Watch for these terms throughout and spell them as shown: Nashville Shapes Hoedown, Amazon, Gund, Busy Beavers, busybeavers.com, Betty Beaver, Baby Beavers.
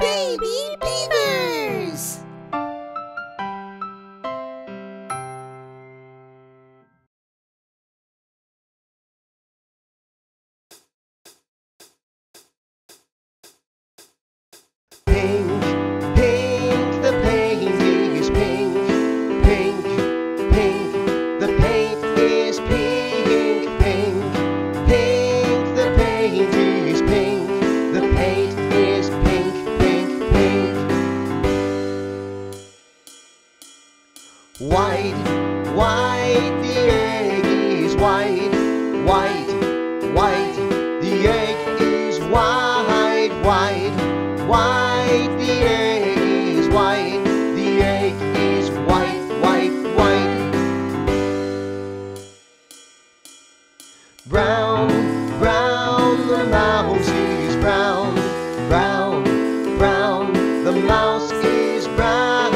Baby Beavers! White, the egg is white, the egg is white, the egg is white, the egg is white. Brown, the mouse is brown, the mouse is brown, the mouse is brown,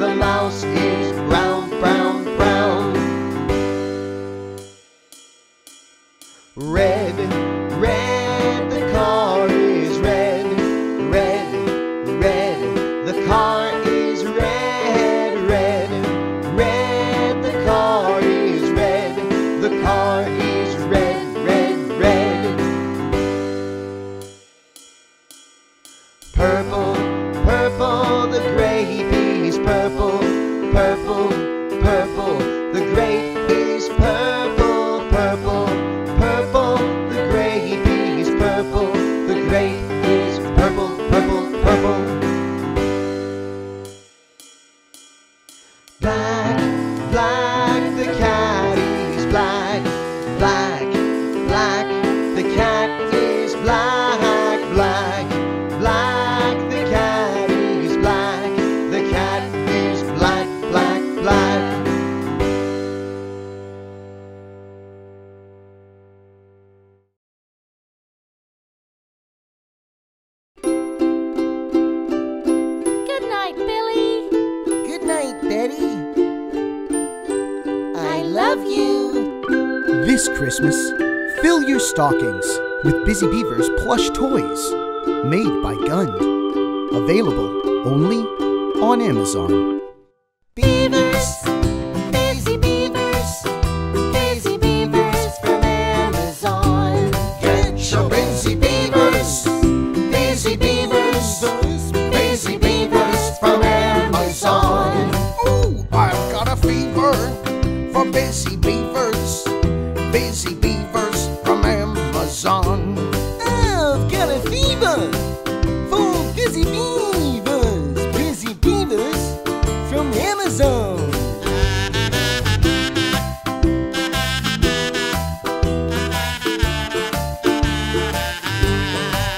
the mouse is brown. Red, the car is red, the car is red, the car is red, the car is red. Purple, the grape is purple, the grape is purple, the grape is purple, the grape is purple. Black, the cat is black, the cat is black. This Christmas, fill your stockings with Busy Beavers plush toys made by Gund. Available only on Amazon. Beavers! Busy Beavers! Busy Beavers from Amazon. Get your Busy Beavers! Busy Beavers! Busy Beavers from Amazon. Ooh, I've got a fever for Busy Beavers. Busy Beavers from Amazon. I've got a fever for Busy Beavers. Busy Beavers from Amazon.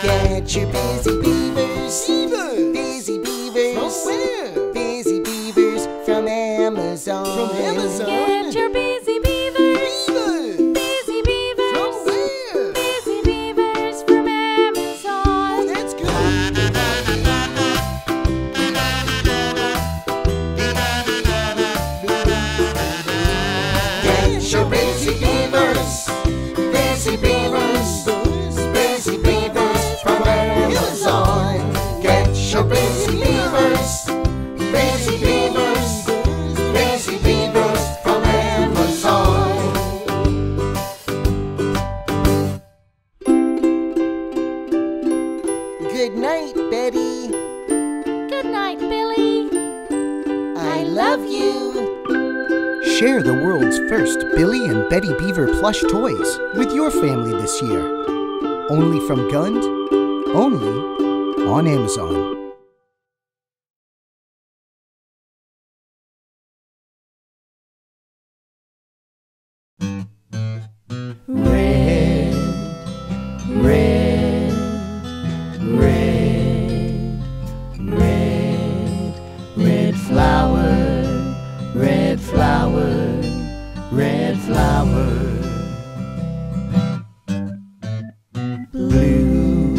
Get your Busy Beavers. Busy Beavers. From where? Busy Beavers from Amazon. From Amazon. Get your Busy Beavers. Good night, Betty. Good night, Billy. I love you. Share the world's first Billy and Betty Beaver plush toys with your family this year. Only from Gund, only on Amazon. Red flower, blue,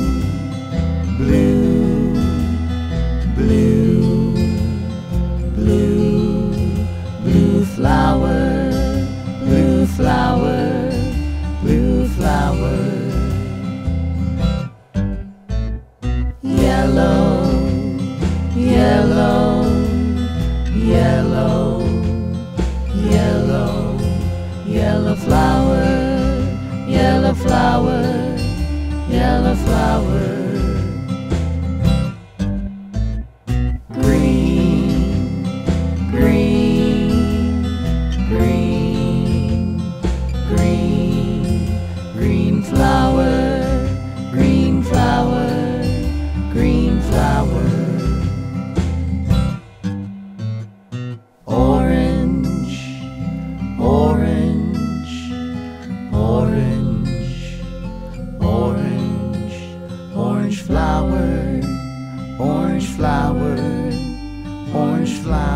a flower. Green, green, green, green, green flower, green flower, green flower. Orange flower, orange flower.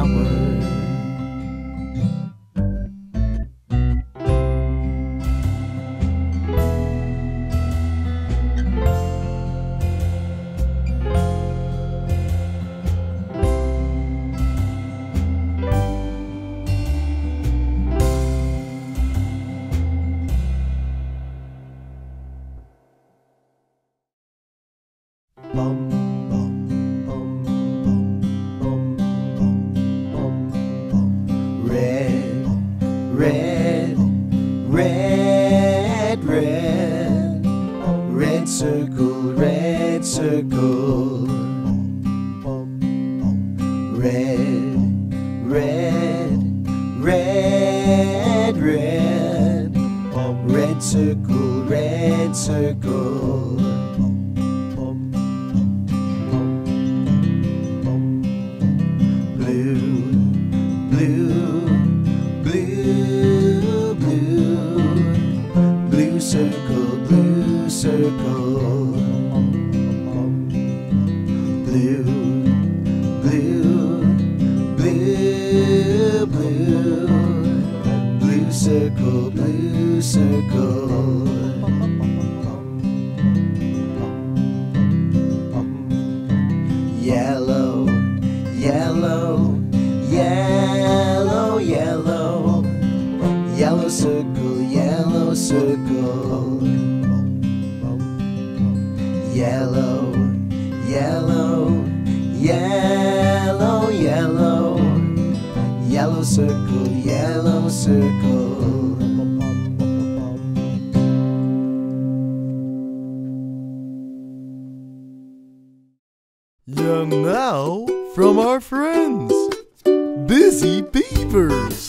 And now, from our friends, Busy Beavers!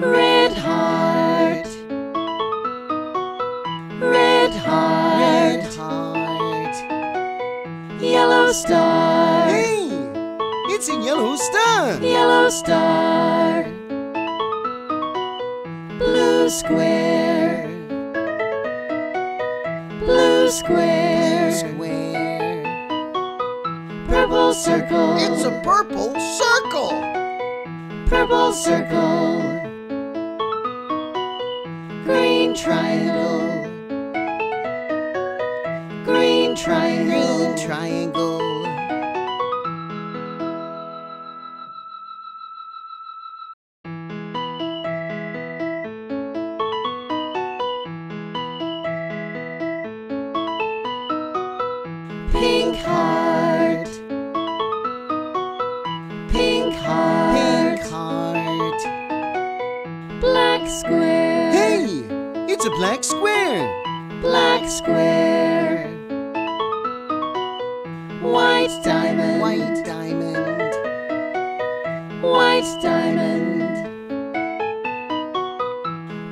Red heart, red heart, red heart. Yellow star, hey, it's a yellow star. Yellow star, blue square, blue square, blue square. Purple circle, it's a purple circle. Purple circle. Green triangle, green triangle, green triangle. Pink heart, pink heart, pink heart. Black square, it's a black square. Black square. White diamond. White diamond. White diamond.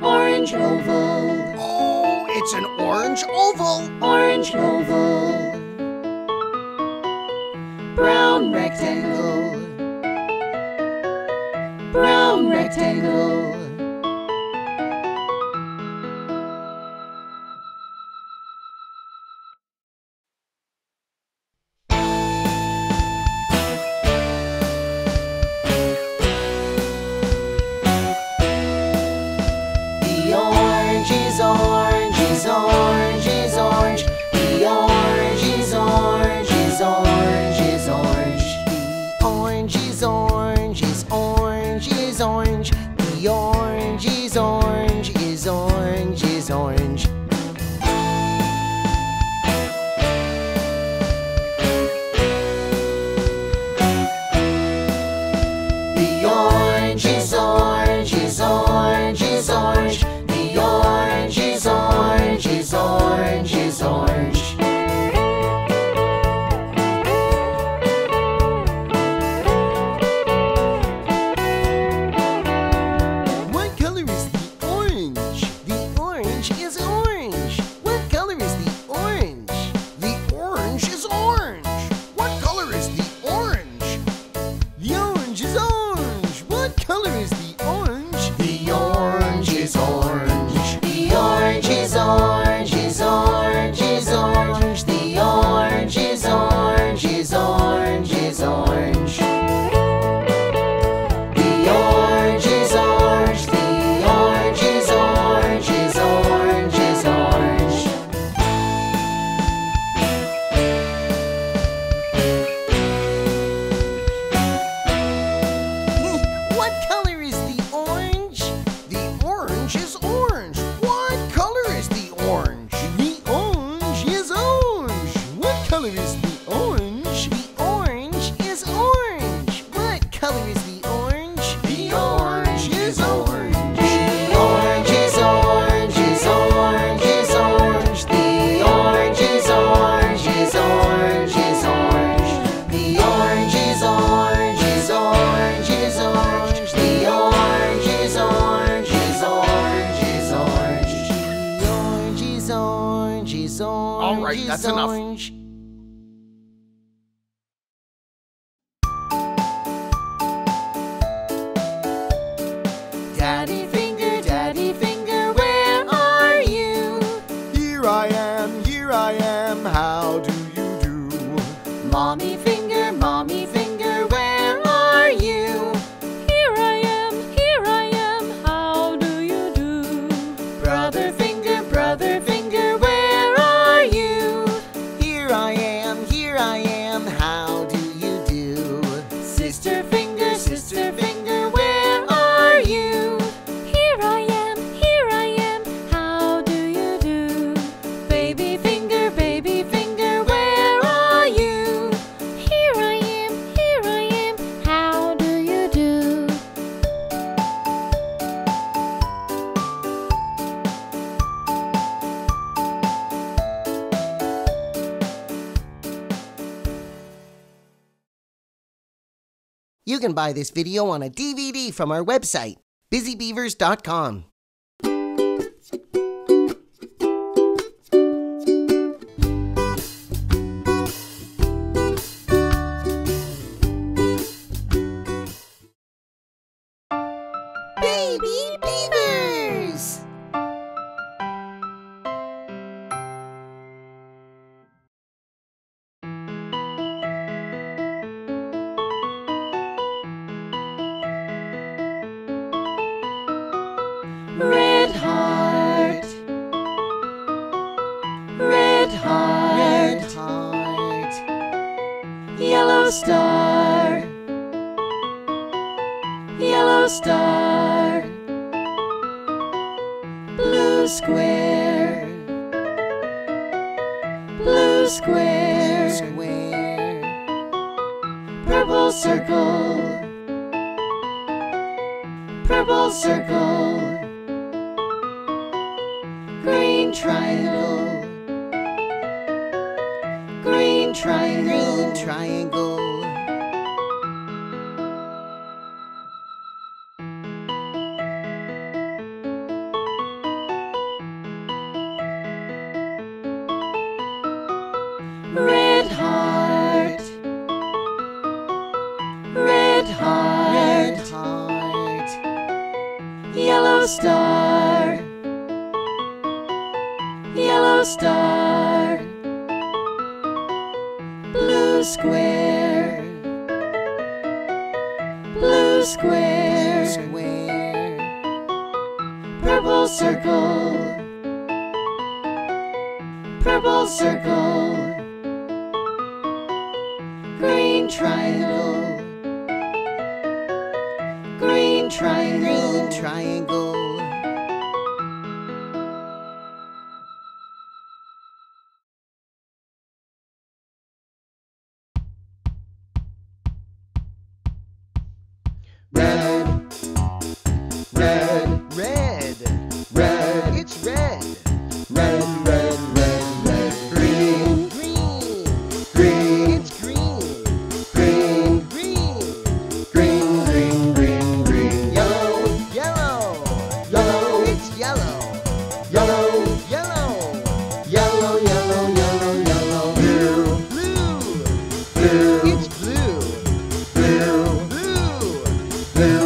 Orange oval. Oh, it's an orange oval. Orange oval. Brown rectangle. Brown rectangle. That's enough. Orange. Daddy finger, where are you? Here I am, how do you do? Mommy finger, where are you? Here I am, how do you do? Brother finger, you can buy this video on a DVD from our website. busybeavers.com. Baby Beavers! Red heart, red heart, red heart, yellow star, yellow star, blue square, blue square, square, purple circle, purple circle, green triangle, green triangle, green triangle. Red heart, red heart, red heart, yellow star, yellow star, blue square, blue square, square, purple circle, purple circle, green triangle, green triangle, green triangle. Red, red, red, it's red. Red, red, red, red. Green, green, green, it's green. Green, green, green, green, green, green. Yellow, yellow, yellow, it's yellow. Yellow, yellow, yellow, yellow, yellow, yellow. Blue, blue, blue, it's blue. Blue, blue, blue.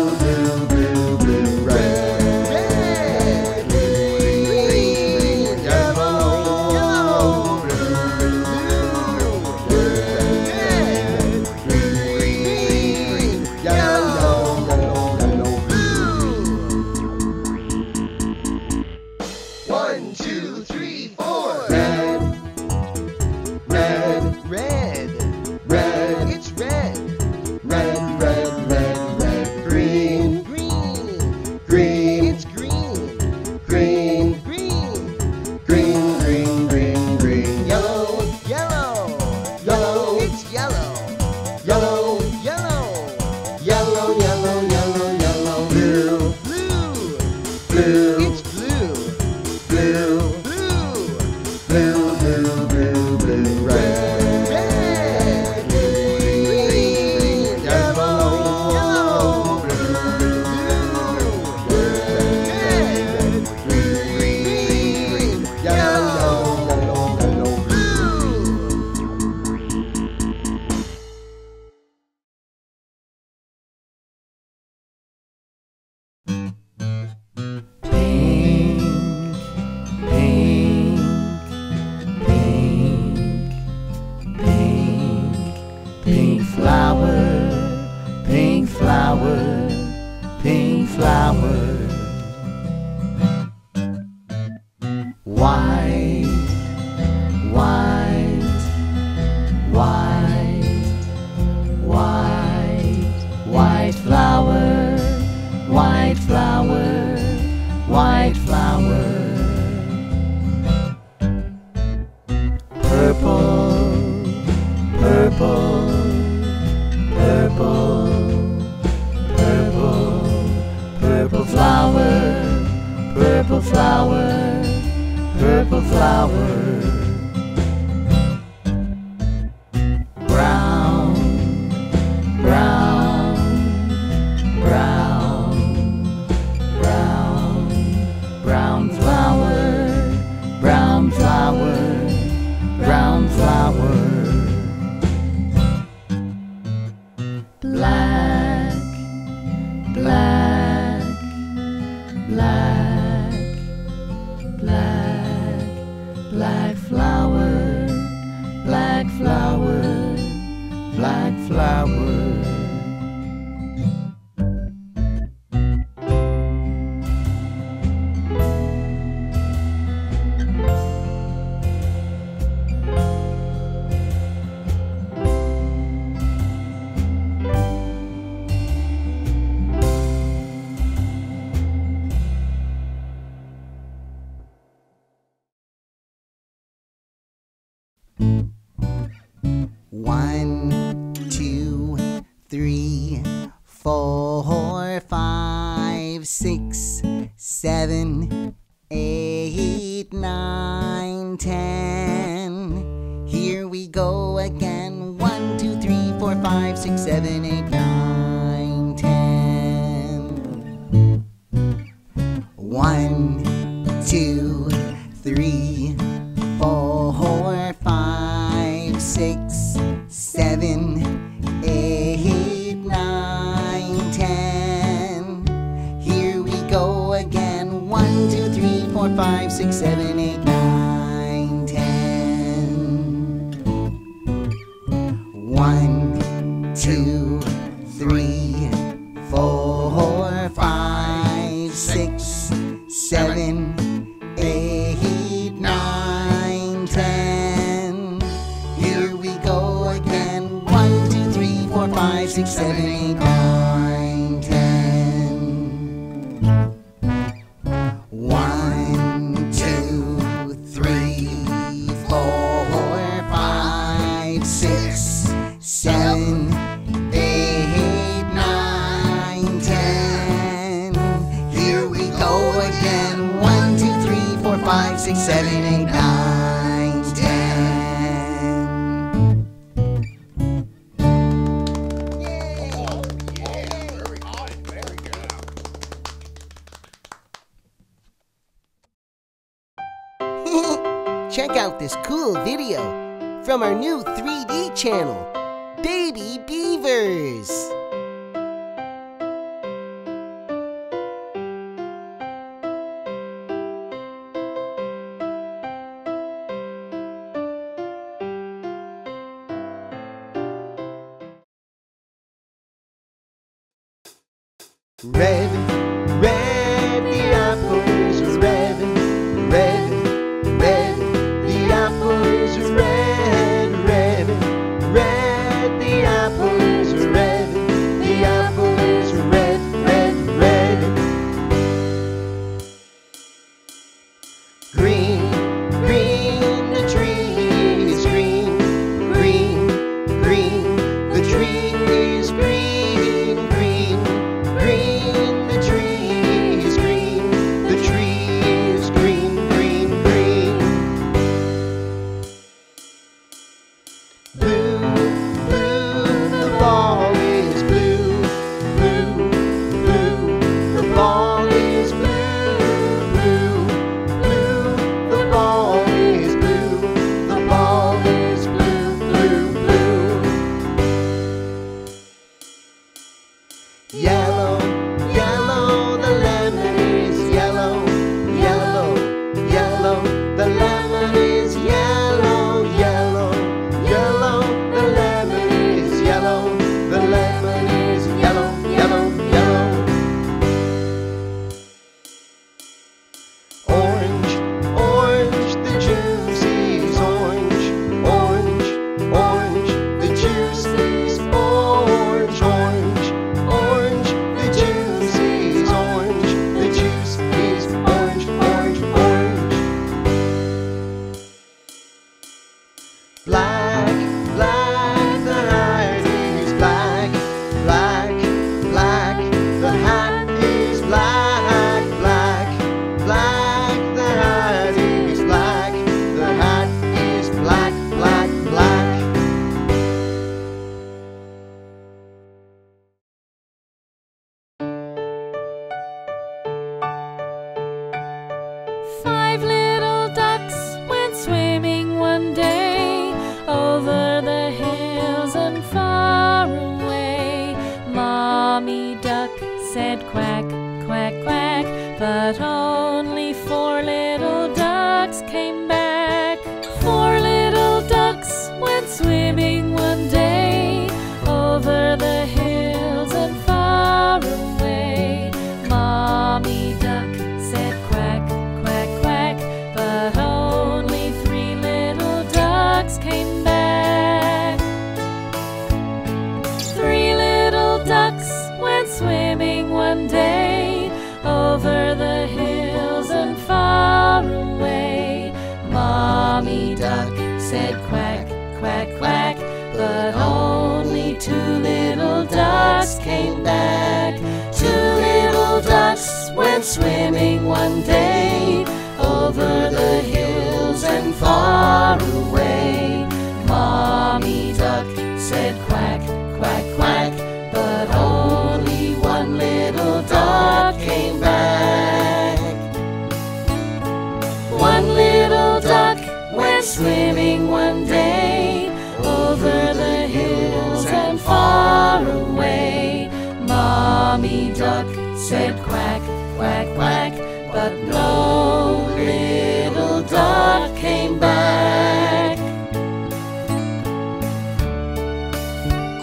Pink flower, white flower, white flower, white flower, purple, purple, purple, purple flower, purple flower, brown, brown, brown, 6, 7, 8, 9, 10. Here we go again. 1, 2, 3, 4, 5, 6, 7, 8, 9, 10. 1, 2, 3, 4, 5, 6, 7, 8, 9, 10. Here we go again. 1, 2, 3, 4, 5, 6, 7, 8, 9, 10. 1, 2, 3, 4, 5, 6, 7, 8, 9, 10. Here we go again. 1, 2, 3, 4, 5, 6, 7, 8, 9, 10. 1, 2, 3, 4, 5, 6, 7, 8, 9, 10. Here we go again. 1, 2, 3, 4, 5, 6, 7, 8, 9, 10. Yay! Oh, yeah. Very good. Very good. Check out this cool video from our new 3D channel, Baby Beavers. Red, the apple is red. Said quack, quack, quack, but only 4 little ducks came back. 4 little ducks went swimming one day, over the hills and far away. Mommy duck said quack, quack, quack, but only 3 little ducks came back. 3 little ducks went swimming one day, over the hills and far away. Mommy duck said quack, quack, quack, but only 2 little ducks came back. 2 little ducks went swimming one day over the hills and far away. Mommy duck said quack, quack, quack, but only one little duck came back. One little duck went swimming one day over the hills and far away. Mommy duck said quack, quack, quack, but no little duck came back.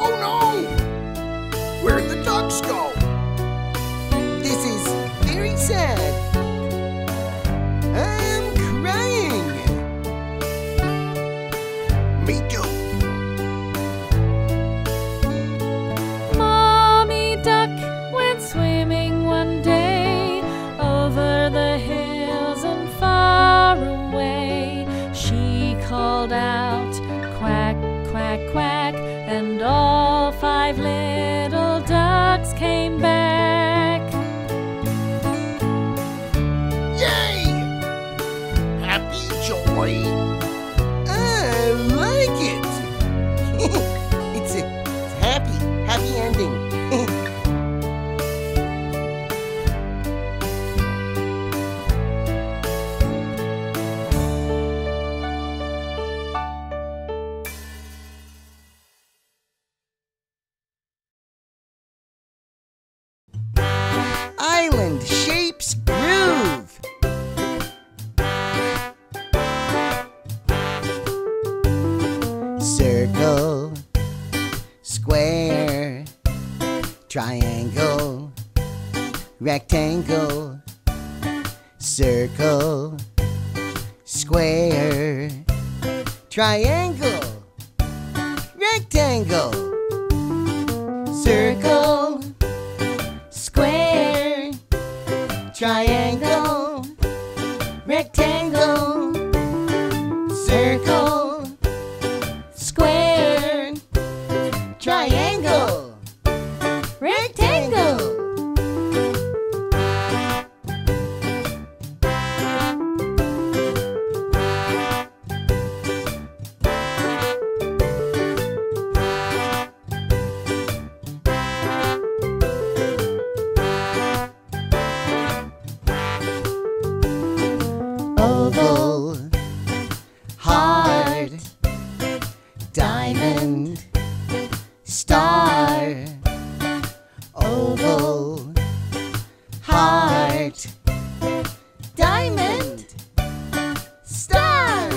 Oh no! Where'd the ducks go? This is very sad. I'm crying. Me too. Mommy duck went swimming one day over the hills and far away. She called out quack, quack, quack, and all five little ducks came back. Yay! Happy joy! I like it! It's a happy ending. Triangle, rectangle, circle, square, triangle, rectangle, circle, square, triangle, rectangle, circle, square, triangle, rectangle. Oval, heart, diamond, star. Oval, heart, diamond, star.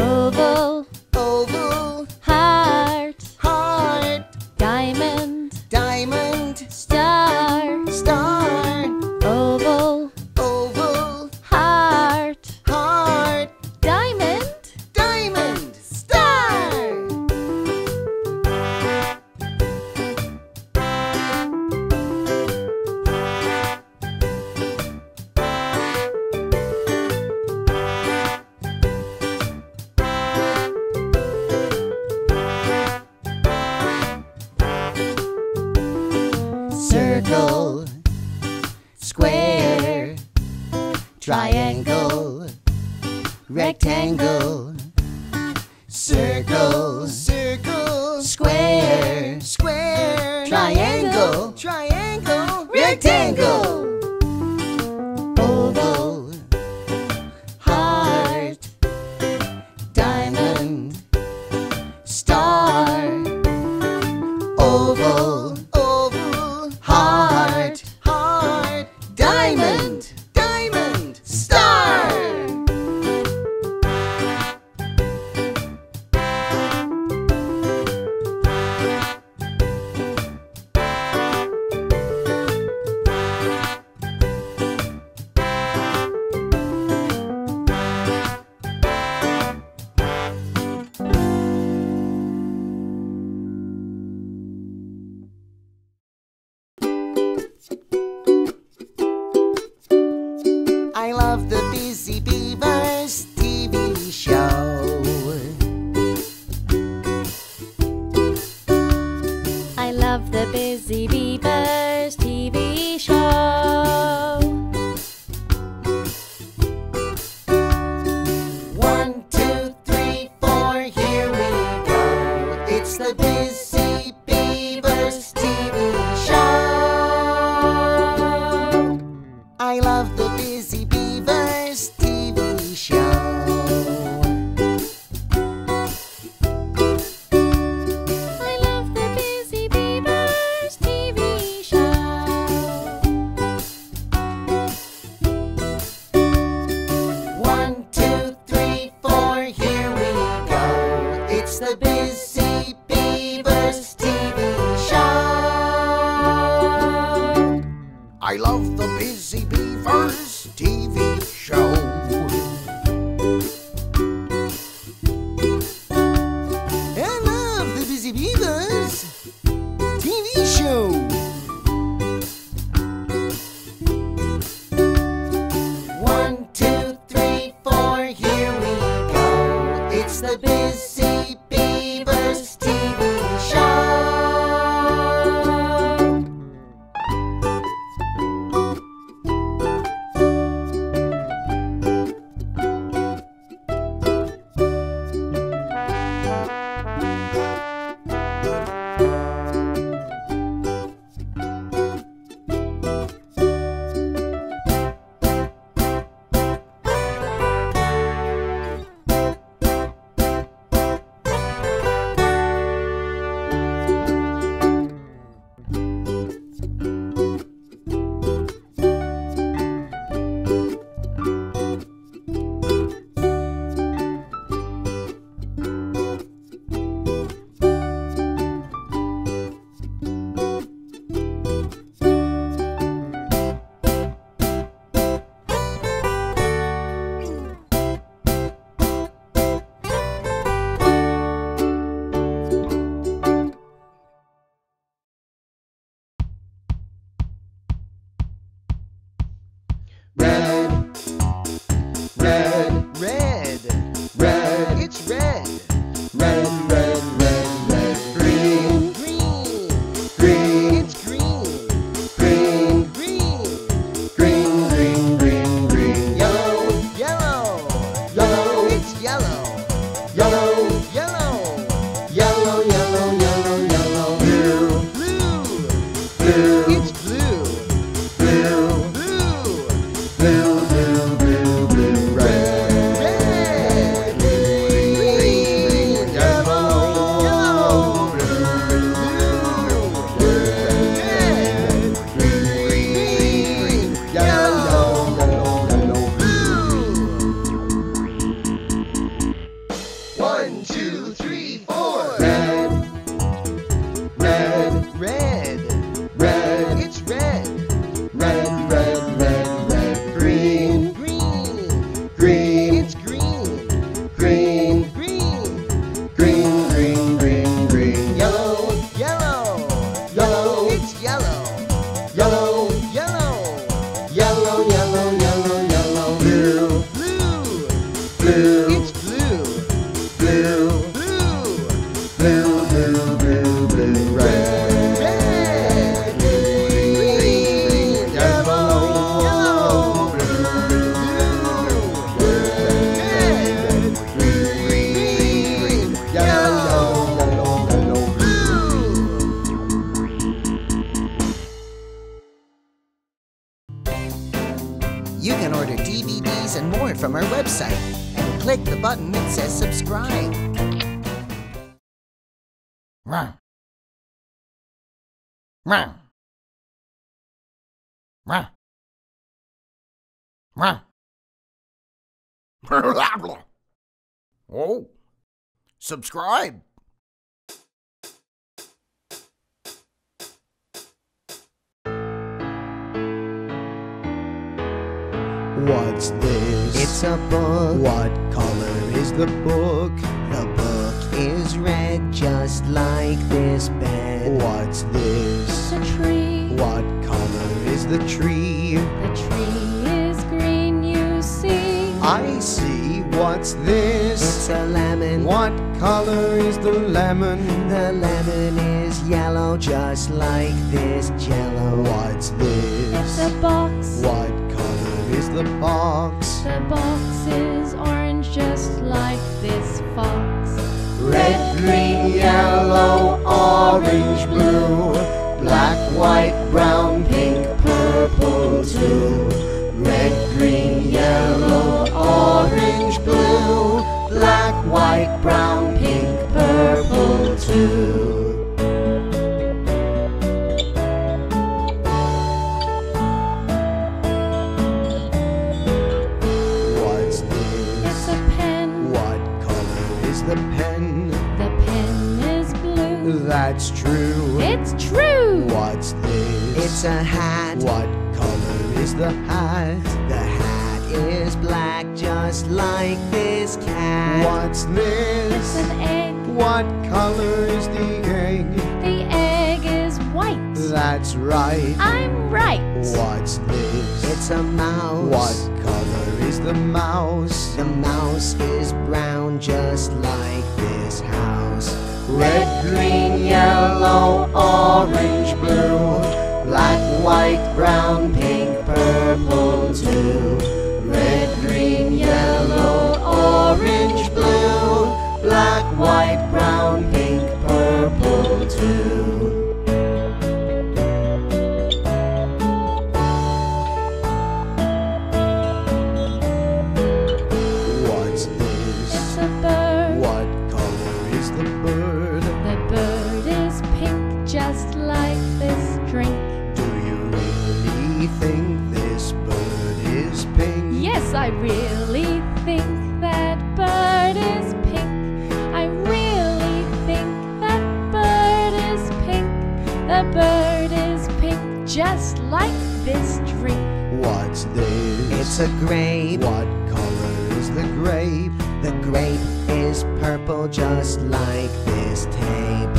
Oval, oval, heart, heart, diamond, diamond, star, star. Oval, oval, heart, heart, diamond, diamond, star. Circle, square, triangle, rectangle, circle, circle, square, square, triangle, triangle, rectangle. Oval, heart, diamond, star. Oval, oval, heart, heart, diamond, diamond, star. I love the Busy Beavers TV show. I love the Busy Beavers TV show. Busy Beavers TV show. I love the Busy Beavers TV show. One, two, three, four, here we go. It's the Busy Beavers TV show. You can order DVDs and more from our website and click the button that says subscribe. Wow. Wow. Wow. Wow. Oh. Subscribe. What's this? It's a book. What color is the book? The book is red, just like this bed. What's this? It's a tree. What color is the tree? The tree is green, you see. I see. What's this? It's a lemon. What color is the lemon? The lemon is yellow, just like this jello. What's this? It's a box. What is the box? The box is orange, just like this fox. Red, green, yellow, orange, blue, black, white, brown, pink, purple too. Red, green, yellow, orange, blue, black, white, brown, pink, purple too. That's true. It's true. What's this? It's a hat. What color is it? is the hat. The hat is black, just like this cat. What's this? It's an egg. What color is the egg? The egg is white. That's right. I'm right. What's this? It's a mouse. What color is the mouse? The mouse is brown, just like this house. Red, green, yellow, orange, blue. Black, white, brown, pink, purple too. Red, green, yellow, orange, blue. Black, white, brown, pink, purple too. What's this? It's a bird. What color is the bird? The bird is pink, just like this drink. Think this bird is pink? Yes, I really think that bird is pink. I really think that bird is pink. The bird is pink, just like this drink. What's this? It's a grape. What color is the grape? The grape is purple, just like this tape.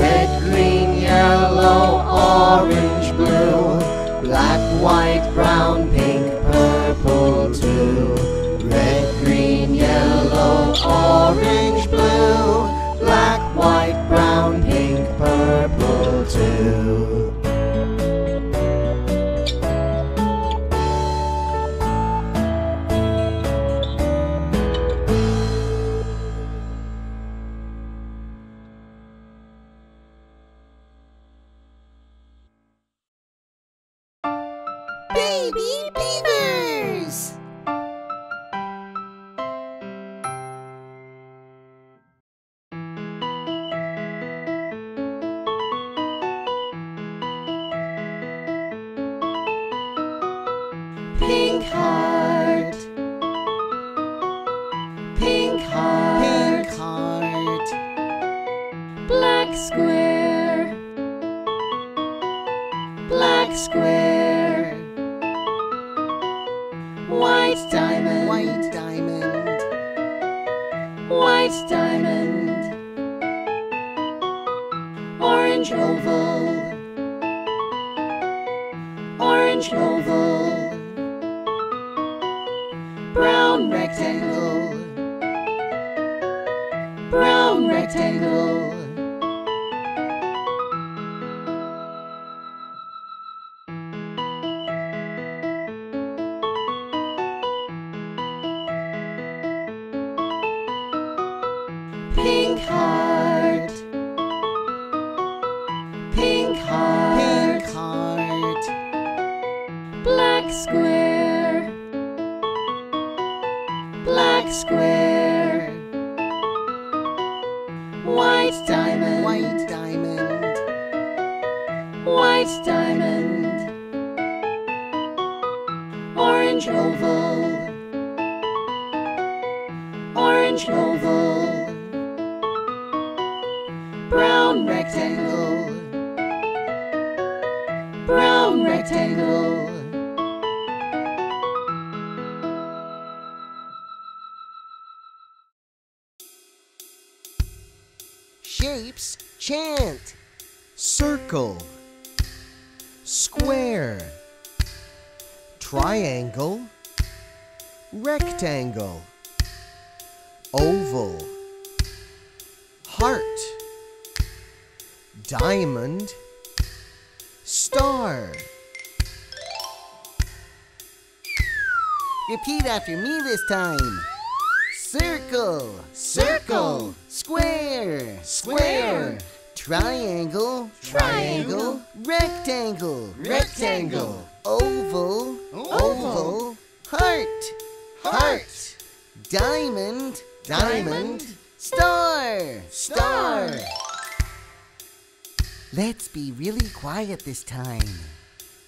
Red, green, yellow, orange, blue. Black, white, brown, pink, purple too. Red, green, yellow, orange, blue. Black, white, brown, pink, purple too. Baby Beavers! Pink heart. Pink heart. Pink heart. Black square. Black square. White diamond, white diamond, white diamond. Orange oval, orange oval. Brown rectangle, brown rectangle. Square, black square, white diamond, white diamond, white diamond, orange oval, orange oval, brown rectangle, brown rectangle. Shapes chant. Circle, square, triangle, rectangle, oval, heart, diamond, star. Repeat after me this time. Circle, circle, square, square, triangle, triangle, rectangle, rectangle, oval, oval, heart, heart, diamond, diamond, star, star. Let's be really quiet this time.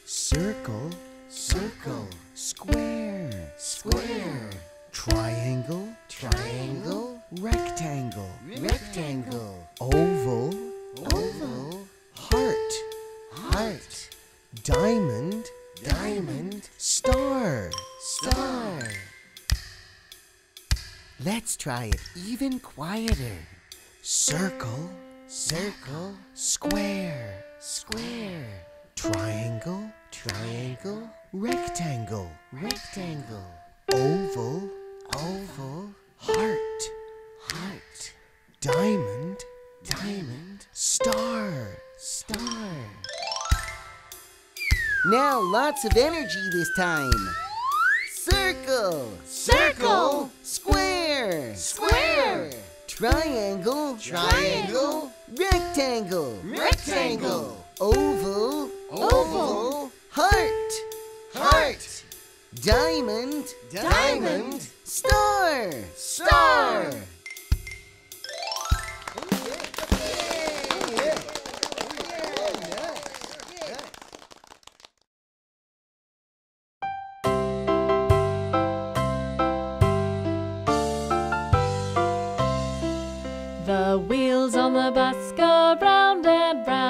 Circle, circle, square, square, triangle, triangle, rectangle, rectangle, oval, oval, heart, heart, diamond, diamond, Star. Let's try it even quieter. Circle. Square. Triangle. Rectangle. Oval. Heart. Diamond. Star. Now lots of energy this time. Circle. Square. Triangle. Rectangle. Oval. Heart. Diamond. Star. The wheels on the bus go round and round.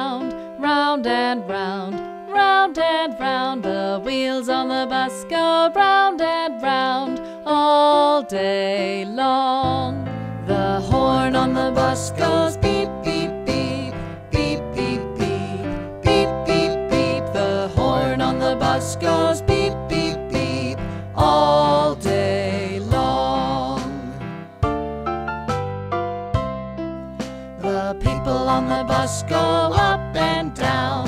The wheels on the bus go round and round all day long. The horn on the bus goes beep, beep, beep, beep, beep, beep, beep, beep, beep. The horn on the bus goes beep, beep, beep all day long. The people on the bus go up and down.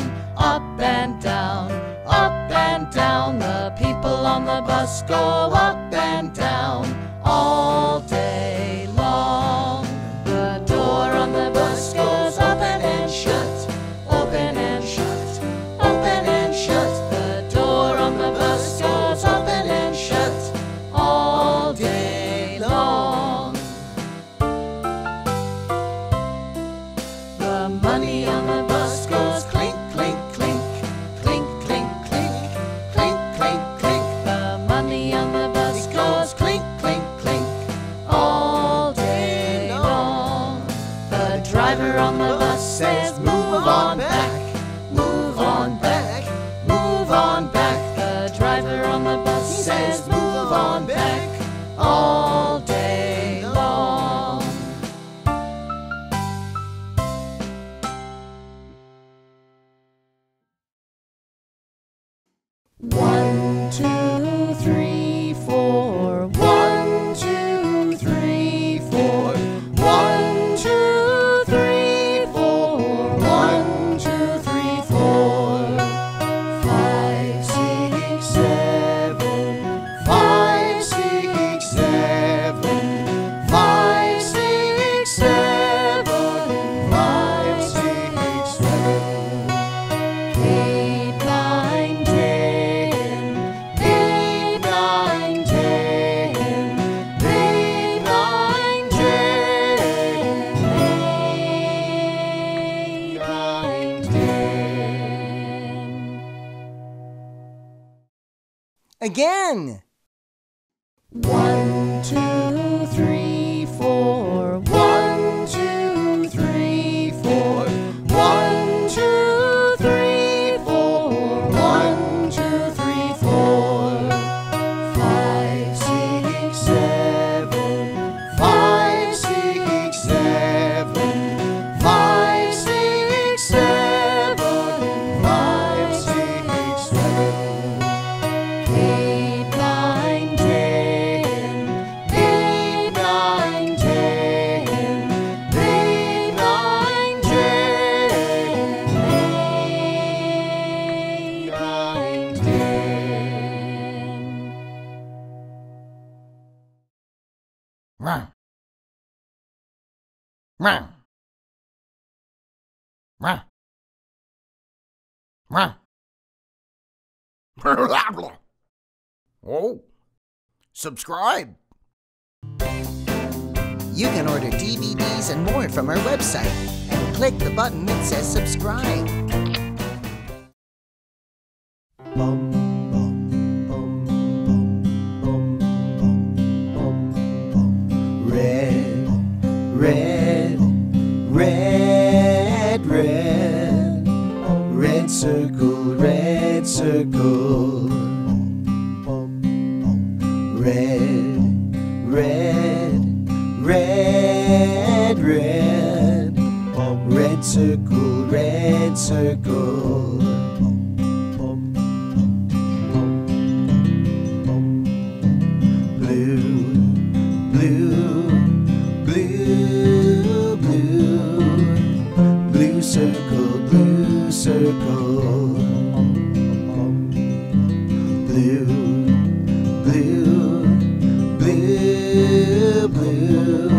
The people on the bus go up and down all day long. The door on the bus goes open and shut. The door on the bus goes open and shut all day long. The money on the bus goes says move on back. The driver on the bus says move on back all day long. One, two, three, four. One, two, three, four. One, two. Again. 1, 2, 3, 4. 1, 2, 3, 4. 1, 2, 3, 4. 1, 2, 3, 4. 5, 6, 7. 5, 6, 7. 5, 6, 7. Oh, subscribe. You can order DVDs and more from our website and click the button that says subscribe. Red circle, Red, red, red, red, red circle, red circle. Blue, blue, blue, blue, blue circle, blue circle. Blue, blue,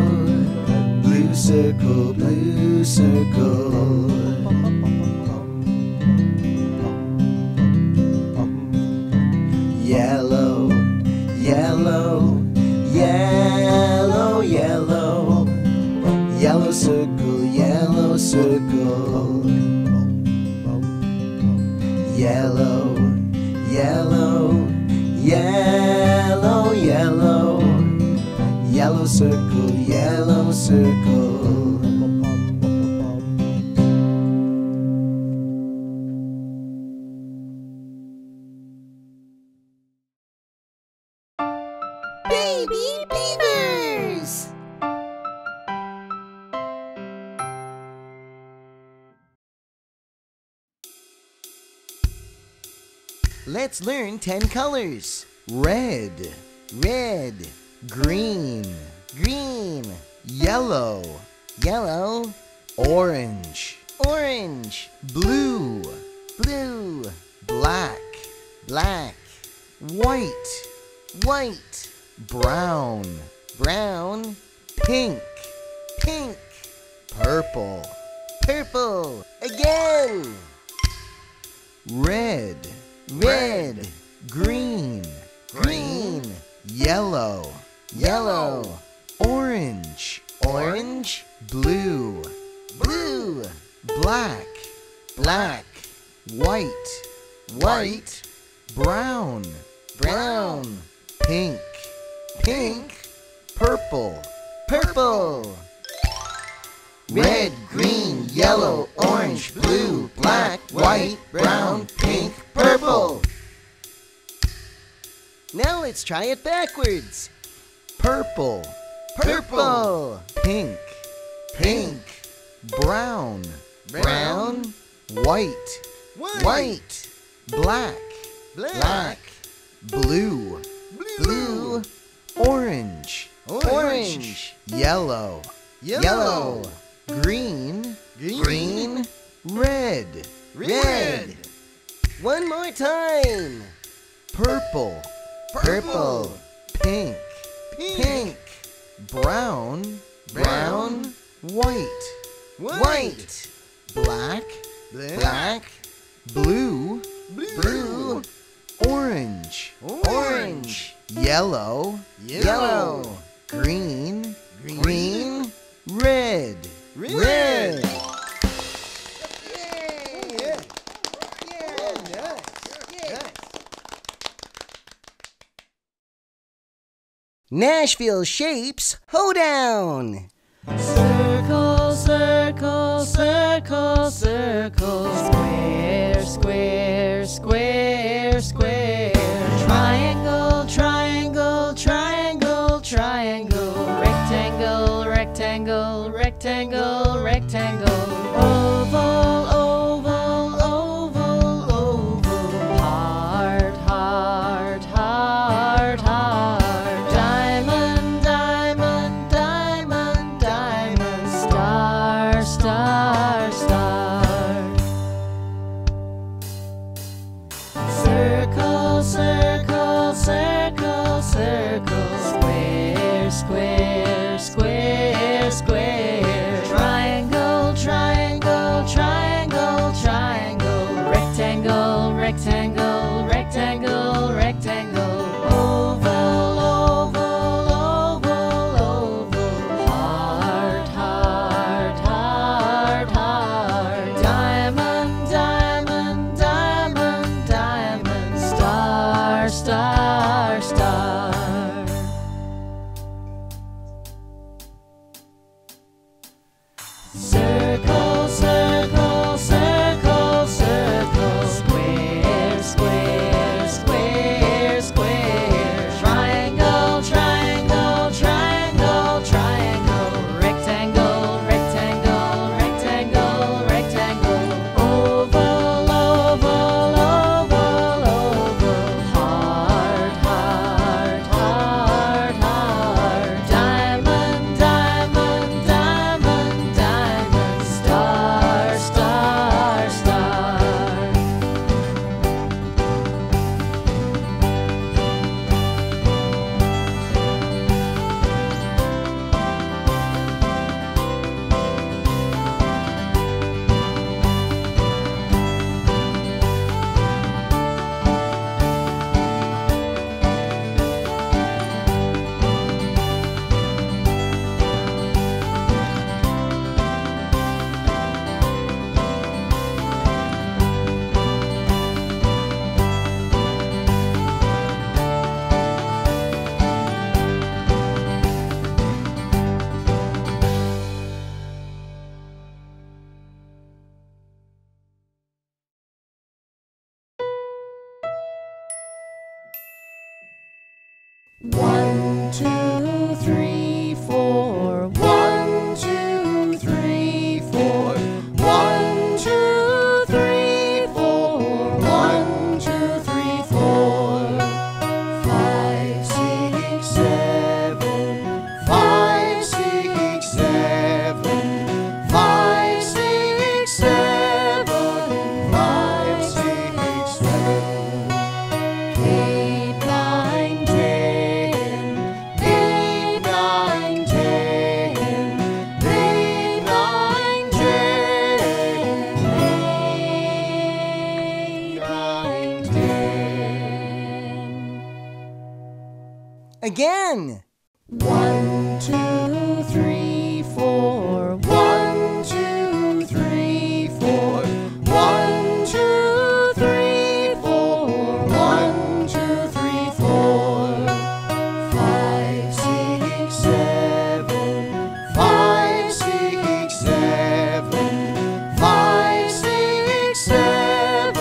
blue circle, yellow, yellow, yellow, yellow, yellow circle, yellow, yellow, yellow, yellow. Yellow circle, yellow circle. Baby Beavers! Let's learn 10 colors. Red, red. Green, green, yellow, yellow, orange, orange, blue, blue, black, black, white, white, brown, brown, pink, pink, purple, purple, again. Red, red, green, green, yellow, yellow, orange, orange, blue, blue, black, black, white, white, brown, brown, pink, pink, purple, purple. Red, green, yellow, orange, blue, black, white, brown, pink, purple. Now let's try it backwards. Purple, purple, pink, pink, brown, brown, white, white, black, black, blue, blue, orange, orange, yellow, yellow, green, green, red, red. One more time. Purple, purple, pink, pink, brown, brown, white, white, black, black, blue, blue, orange, orange, yellow, yellow, green, green, red, red. Nashville Shapes Hoedown! Circle, circle, circle, circle. Square, square, square, square. Triangle, triangle, triangle, triangle. Rectangle, rectangle, rectangle, rectangle. Oval, oval, oval, oval. Heart, heart, heart, heart. Triangle. 1, 2, 3, 4. 1, 2, 3, 4. 1, 2, 3, 4. 1, 2, 3, 4. 5, 6, 7. 5, 6, 7. 5, 6, 7. 5, 6, 7. 8, 9, 10. Again. 1, 2, 3, 4. 1, 2, 3, 4. 1, 2, 3, 4. 1, 2, 3, 4. 5, 6, 7. 5, 6, 7. 5, 6, 7.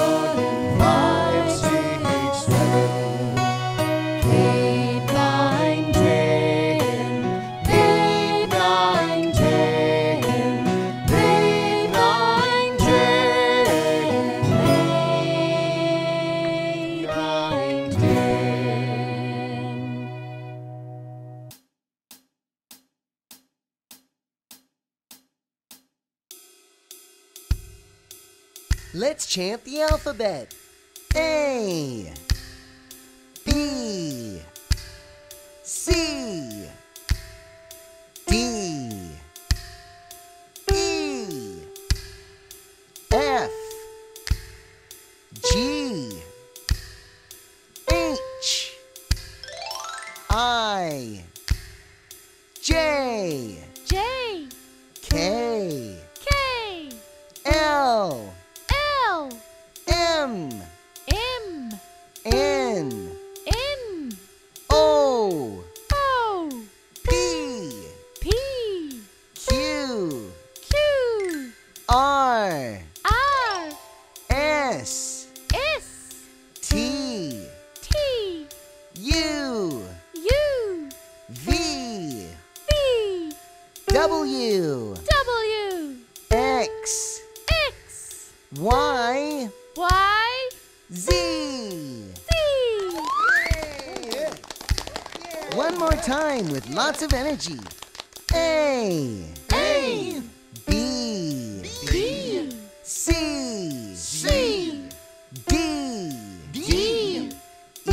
5, 6, 7. 8, 9, 10. 8, 9, 10. 8, 9, 10. 8, 9, 10. Let's chant the alphabet. A, B, C, D, E, F, G, H, I, J, J, K, K, L, L, M, M, N, R, R, S, S, T, T, U, U, V, V, W, W, X, X, Y, Y, Z, Z. Yay. Yay. One more time with lots of energy. A, A, B, B, C, C, D, D, E,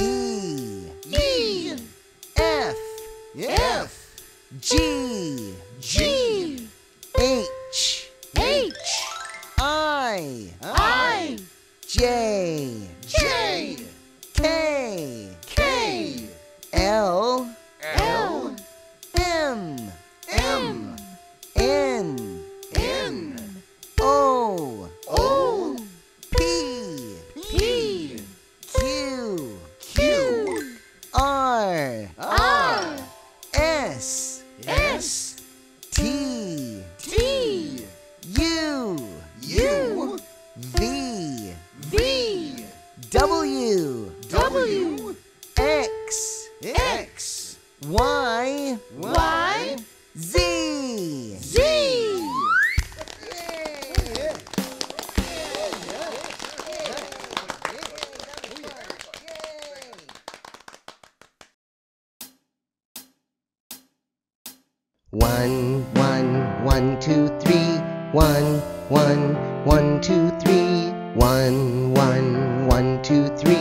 E, F, F, G, G, H, H, I, J, J, K, K, L, L, M, M, N, W, X, X, Y, Y, Z, Z. One, one, 1, 2, 3. 1, 1, 1, 2, 3. 1, 1, 1, 2, 3.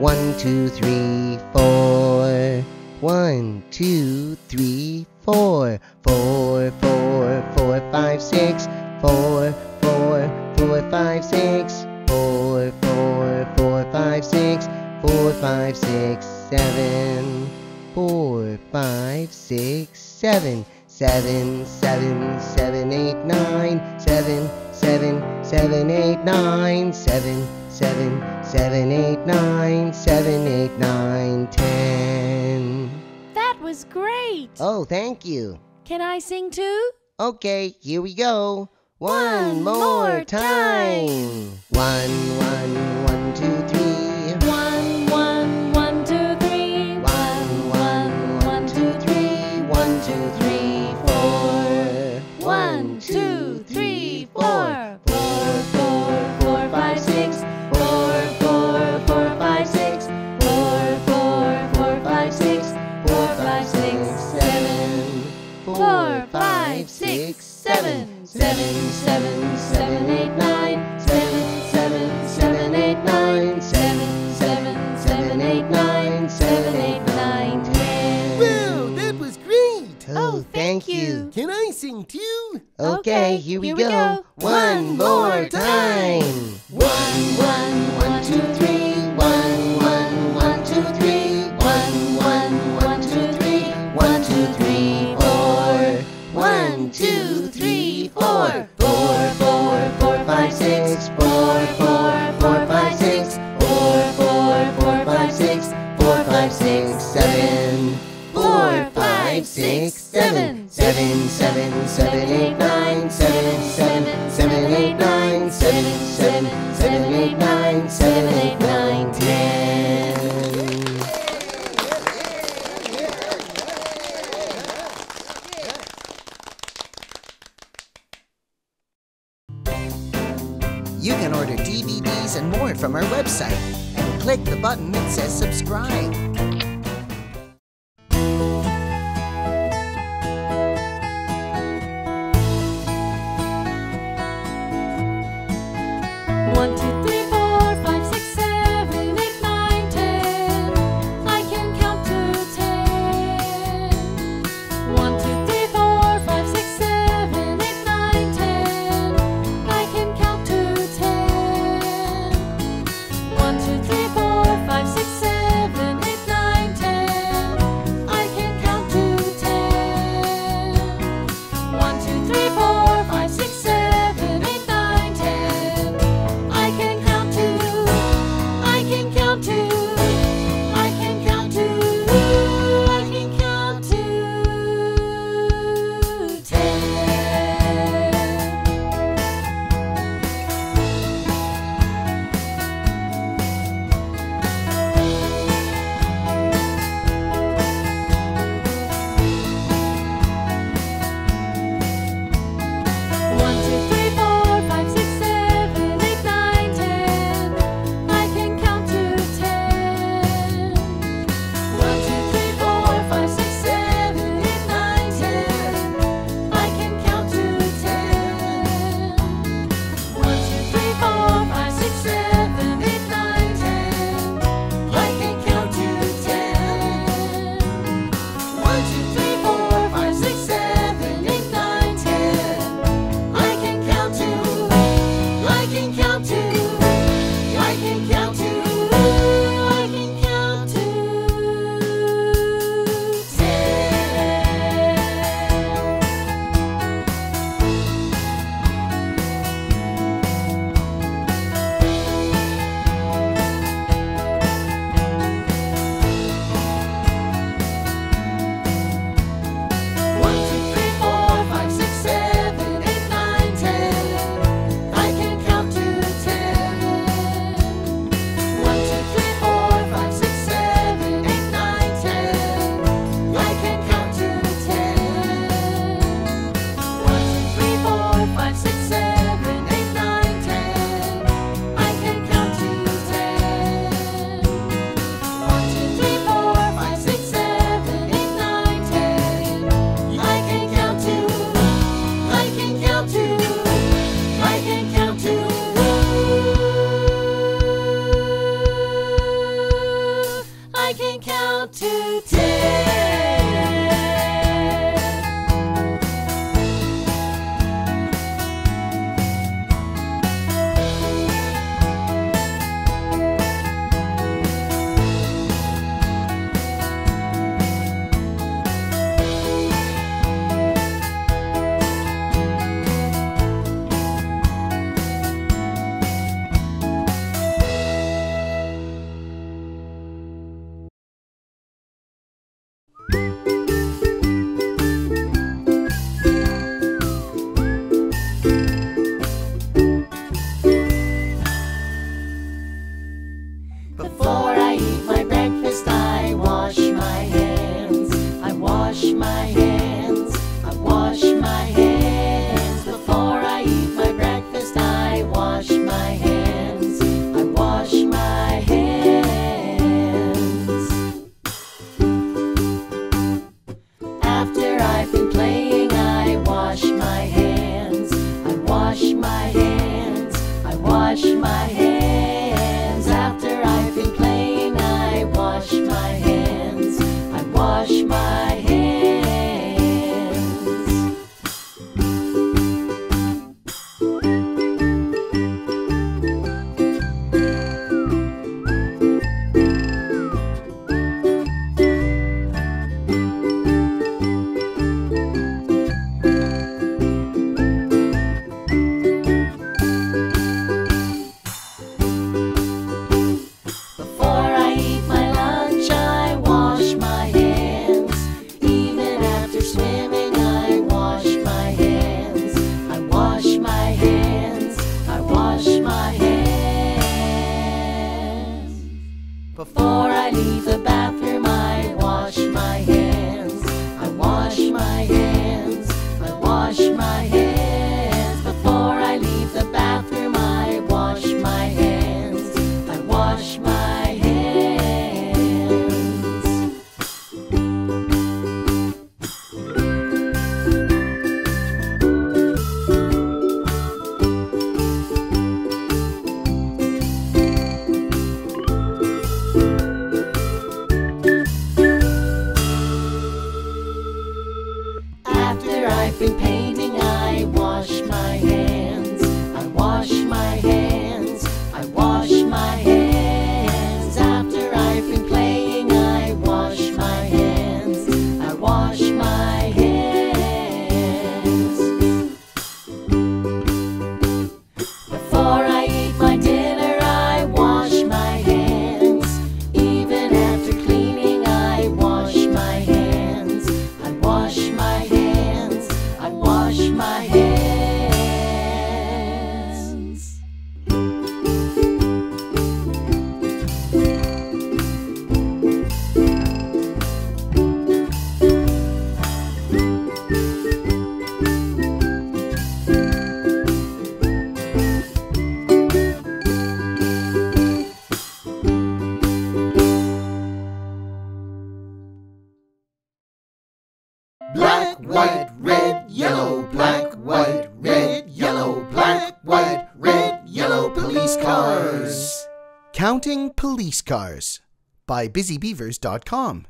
1, 2, 3, 4. 1, 2, 3, 4. 4, 4, 4, 5, 6. 4, 4, 4, 5, 6. 4, 4, 4, 5, 6. 4, 5, 6, 7. 4, 5, 6, 7. 7, 7, 7, 8, 9. 7, 7, 7, 8, 9. 7, 7, 7, 8, 9. 7, 8, 9, 10. That was great. Oh, thank you. Can I sing too? Okay, here we go. One more time. 1, 1, 1, 2, 3. 1, 1, 1, 2, 3. 1, 1. 7, 7, 7, 8, 9, 7, 7, 7, 8, 9, 7, 7, 7, 8, 9, 7, 8, 9, 7, 8, 9, 10. Wow, that was great! Oh, thank you. Can I sing too? Okay, here we go. One more time. 1, 1, 1, 2, 3. 7, 4, 5, 6, 4, 4, 4, 5, 6, 4, 4, 4, 5, 6, 7, 4, 5, 6, 7, 7, 8, 9, 7, 7, 7, 8, 9, 7, 8, 9, 10. You can order DVDs and more from our website and click the button that says subscribe. black, white, red, yellow, black, white, red, yellow, black, white, red, yellow police cars. Counting Police Cars by busybeavers.com.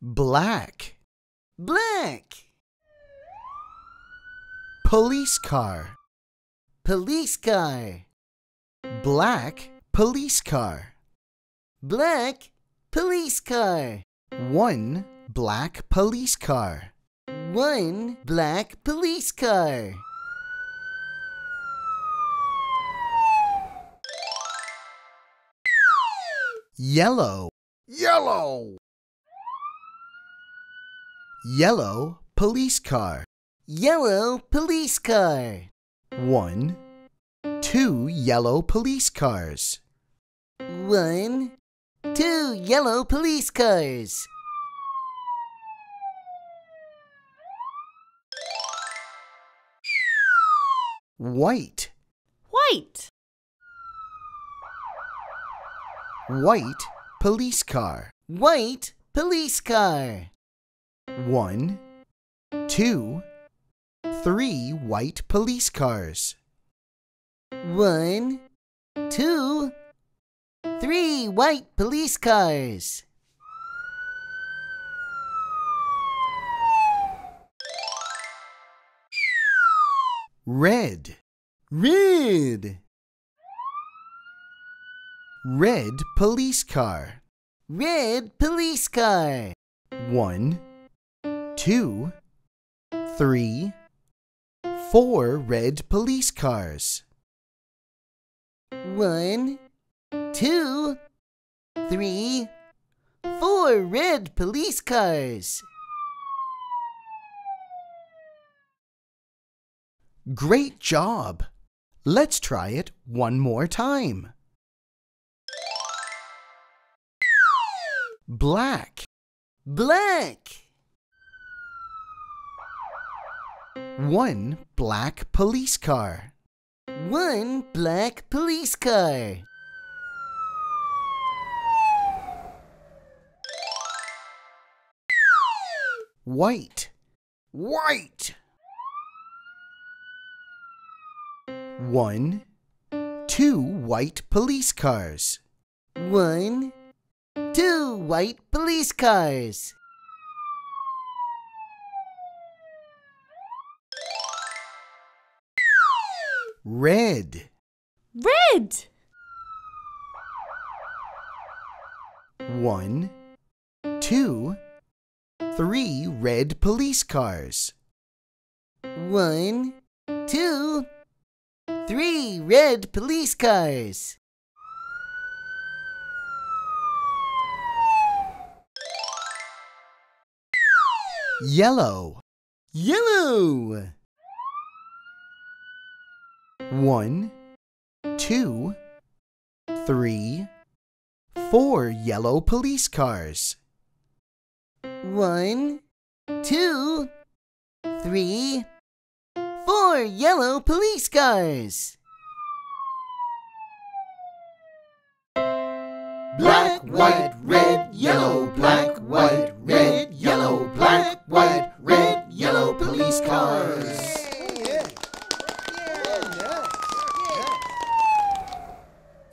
Black. Black. Police car. Police car. Black police car. Black police car. One black police car. One black police car. Yellow. Yellow. Yellow police car. Yellow police car. 1, 2 yellow police cars. 1, 2 yellow police cars. White. White. White police car. White police car. 1, 2, 3 white police cars. 1, 2, 3 white police cars. Red. Red. Red police car. Red police car. 1, 2, 3, 4 red police cars. 1, 2, 3, 4 red police cars. Great job! Let's try it one more time. Black. Black. One black police car. One black police car. White. White. 1, 2 white police cars. 1, 2 white police cars. Red. Red. 1, 2, 3 red police cars. 1, 2, 3 red police cars. Yellow. Yellow. 1, 2, 3, 4 yellow police cars. 1, 2, 3, 4 yellow police cars. Black, white, red, yellow, black, white, red, yellow, black, white, red, yellow police cars.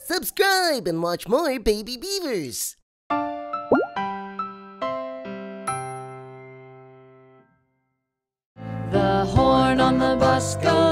Subscribe and watch more Baby Beavers! The horn on the bus goes.